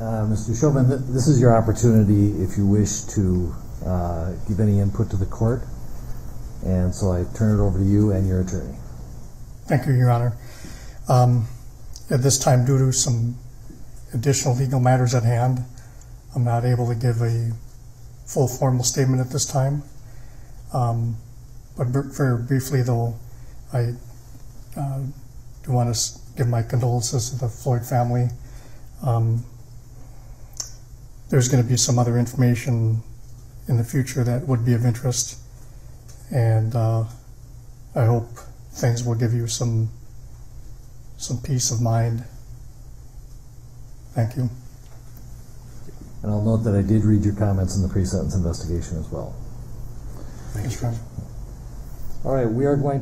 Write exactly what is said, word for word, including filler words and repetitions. Uh, Mister Chauvin, th this is your opportunity if you wish to uh, give any input to the court, and so I turn it over to you and your attorney. Thank you, Your Honor. Um, at this time, due to some additional legal matters at hand, I'm not able to give a full formal statement at this time. Um, but very briefly, though, I uh, do want to give my condolences to the Floyd family. Um, there's going to be some other information in the future that would be of interest, and uh, I hope things will give you some some peace of mind. Thank you. And I'll note that I did read your comments in the pre-sentence investigation as well. Thank you. All right, we are going to